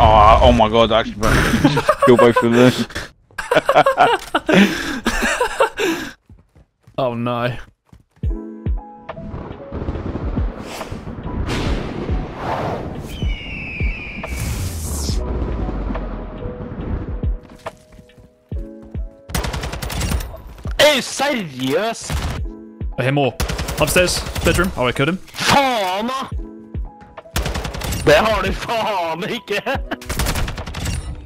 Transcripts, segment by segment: Oh my god, I actually killed both of them. Oh no. Hey, sighted, yes! I hear more. Upstairs, bedroom. Oh, I killed him. Farm! Där har du fan, Micke!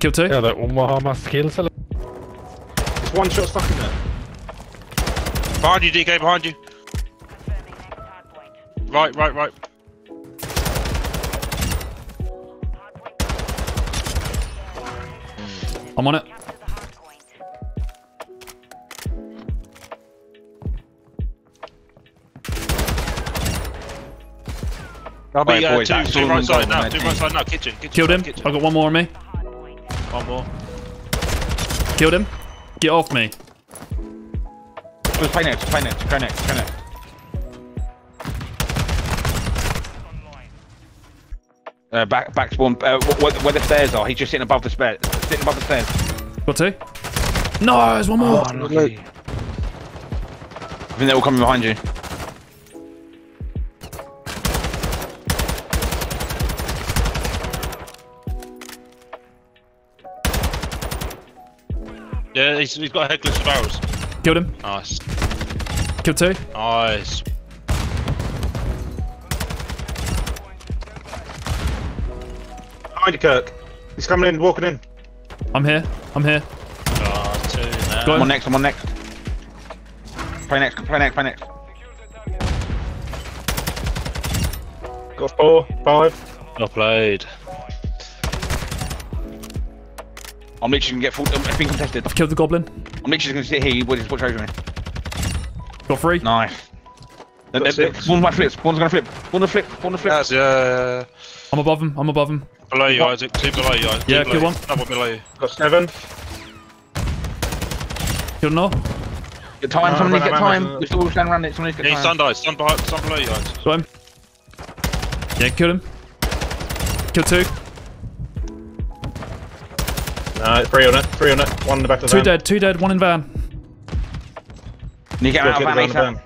Kill two. Yeah, that one more must kill. There's one shot stuck in there. Behind you, DK, behind you. Right, right, right. I'm on it. I'll be boys, two right side now, kitchen, kitchen. Killed him, kitchen. I've got one more on me. One more. Killed him. Get off me. Play next, play next, go next, go next. Back spawn, where the stairs are, he's just sitting above the stairs. Sitting above the stairs. Got two? No, there's one more! Oh, lucky. I think they're all coming behind you. Yeah, he's got a headless barrels. Killed him. Nice. Killed two. Nice. Behind you, Kirk. He's coming in, walking in. I'm here. I'm here. Oh, two now. I'm on next, I'm on next. Play next, play next, play next. Got four, five. Well played. I'm literally gonna get full. I've been contested. I've killed the goblin. I'm literally gonna sit here. You boys just watch over me. Got three. Nice. One's my flip. One's gonna flip. One's gonna flip. One's gonna flip. Yeah. I'm above him. I'm above him. Below you, Isaac. Two below you. Isaac. Yeah, good one. Another one below you. Got seven. Killed no. Get time. Someone needs to get time. We still stand around it. Someone needs to get time. Sundice. Sun below you, Isaac. Got him. Yeah, killed him. Killed two. Three on it, three on it, one in the back of the van. Two dead, one in van. Can you get out of the van? No,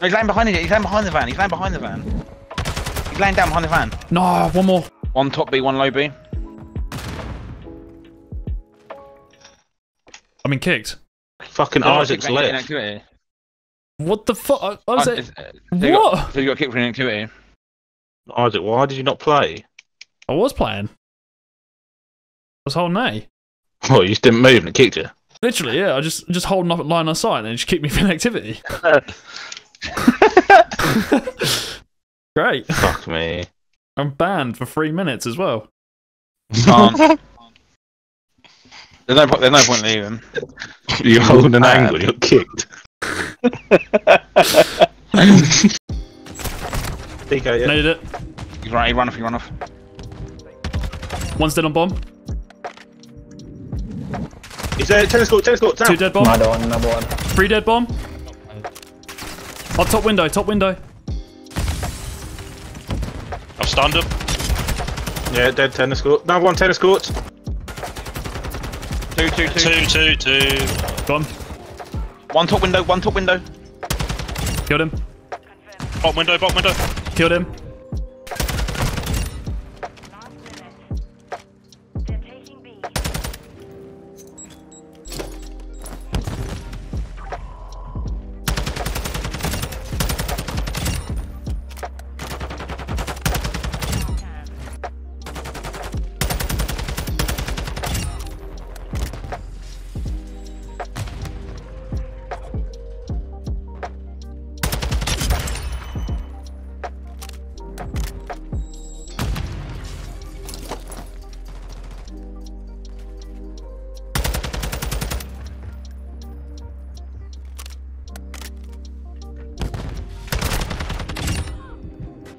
he's laying behind it, he's laying behind the van, he's laying behind the van. He's laying down behind the van. No, one more. One top B, one low B. I mean, kicked. Fucking Isaac's lit. What the fuck? So you got kicked for inactivity. Isaac, why did you not play? I was playing. I was holding A. Oh, you just didn't move and it kicked you? Literally, yeah. I just holding up at line of sight and it just kicked me for inactivity. Great. Fuck me. I'm banned for 3 minutes as well. There's no point leaving. You're holding an angle, you're kicked. DK, yeah. Needed it. He's right, he ran off, he ran off. One's dead on bomb. He's there, tennis court, tennis court, down. Two dead bomb. Another one, another one. Three dead bomb. Oh, top window, top window. I've stunned him. Yeah, dead tennis court. Another one, tennis court. Two, two, two. Two, two, two. Gone. One top window, one top window. Killed him. Bottom window, bottom window. Killed him.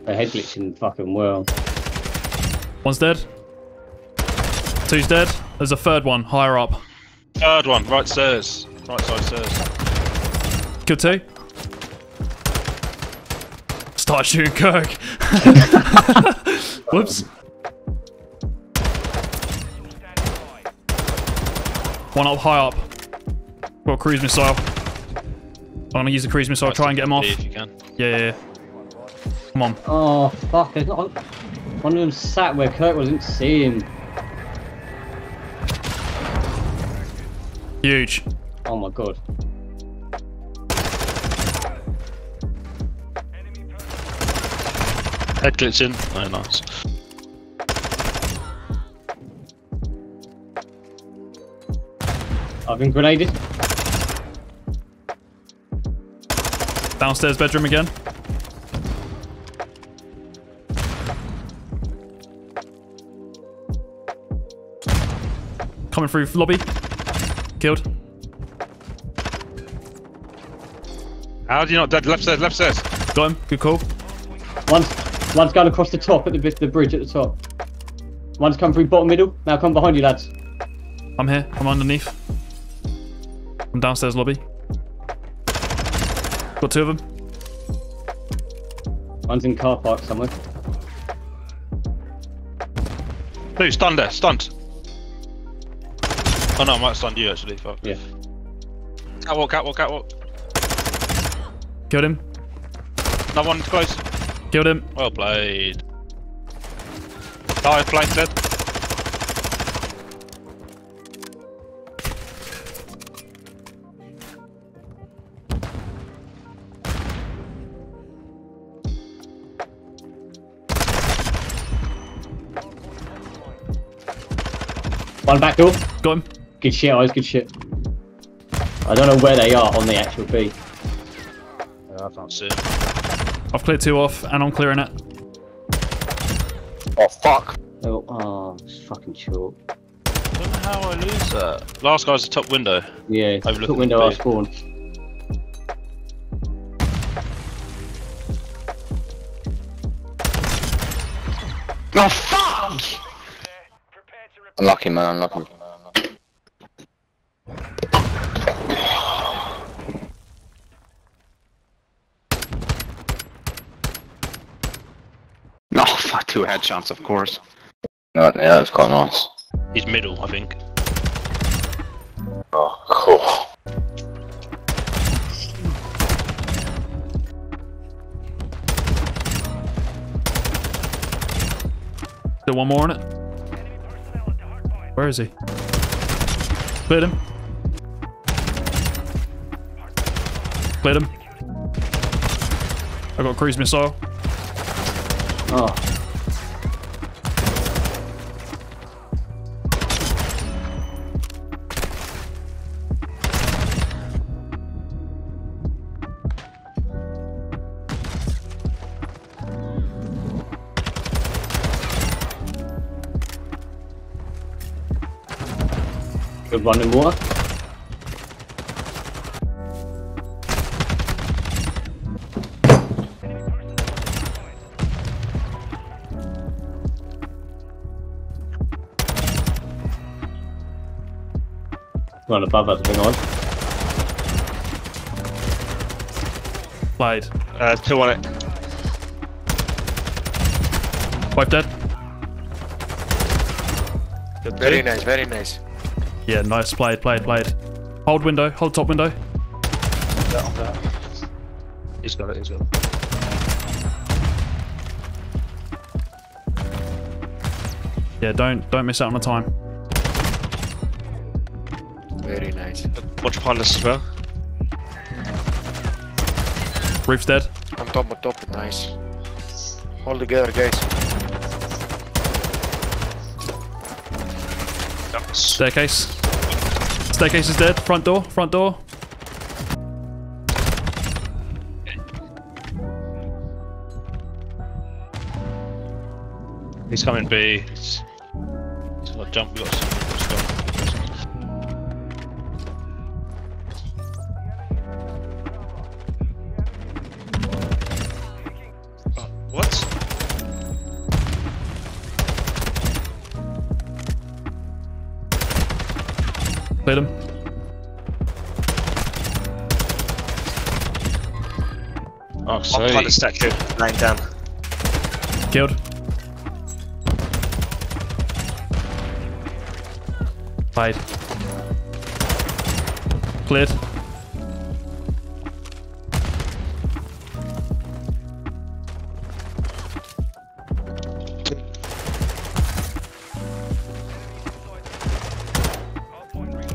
A head glitch in the fucking world. One's dead. Two's dead. There's a third one, higher up. Third one, right stairs. Right side stairs. Killed two. Start shooting Kirk. Whoops. One up, high up. Got a cruise missile. I'm gonna use the cruise missile, try and get him off. If you can. Yeah, yeah, yeah. Come on. Oh, fuck. One of them sat where Kirk wasn't seeing. Huge. Oh my god. Head glitch in. Oh, nice. I've been grenaded. Downstairs bedroom again. Coming through lobby. Killed. How do you not dead? Left stairs, left stairs. Got him. Good call. One's going across the top at the bridge at the top. One's come through bottom middle. Now come behind you, lads. I'm here. I'm underneath. I'm downstairs lobby. Got two of them. One's in car park somewhere. No, stunned there. Stunned. Oh no, I might stun you actually. Fuck. Yeah. Catwalk, catwalk, catwalk. Killed him. Another one close. Killed him. Well played. Died, flanked, dead. One back door. Got him. Good shit, guys. Good shit. I don't know where they are on the actual B. Yeah, I can't see it. I've cleared two off, and I'm clearing it. Oh, fuck. Oh, oh, it's fucking short. I don't know how I lose that. Last guy's the top window. Yeah, top window I spawned. Oh, fuck! Unlucky, man, unlucky. Two headshots, of course. No, yeah, that was quite nice. He's middle, I think. Oh, cool. Still one more on it. Where is he? Cleared him. Cleared him. I got a cruise missile. Oh. Good running water. Run above that thing on. Played. Two on it. Wipe dead. Good. Very nice, very nice. Yeah, nice. Played, played, played. Hold window, hold top window. He's got it, he's got it. Yeah, don't miss out on the time. Very nice. Watch pilots as well. Roof's dead. On top, nice. Hold together, guys. Staircase. Staircase is dead. Front door. Front door. He's coming B. He's got a jump. We've got some. Oh, what? Cleared him. Oh, sorry. One pilot statue. Lying down. Killed. Played. Cleared.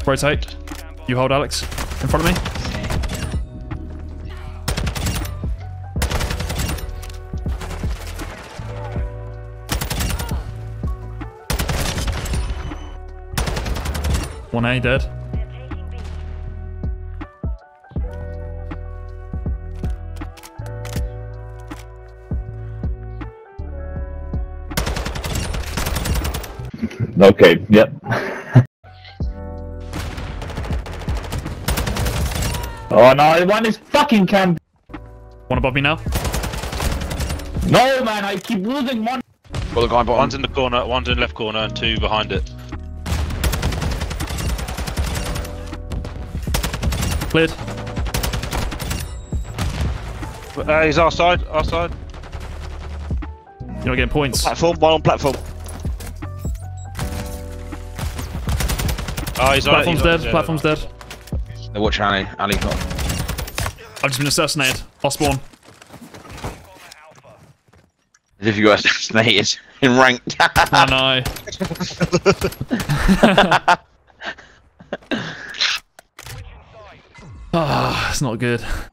Rotate. You hold, Alex. In front of me. One A dead. Okay, yep. Oh no, one is fucking camp. One above me now. No man, I keep losing one. Well, the guy, but one's in the corner, one's in left corner, and two behind it. Cleared. He's our side, You're not getting points. Platform, one on platform. Oh, he's platform's dead, platform's dead. They watch Ali, not. I've just been assassinated. I'll spawn. As if you got assassinated in ranked. I know. Ah, it's not good.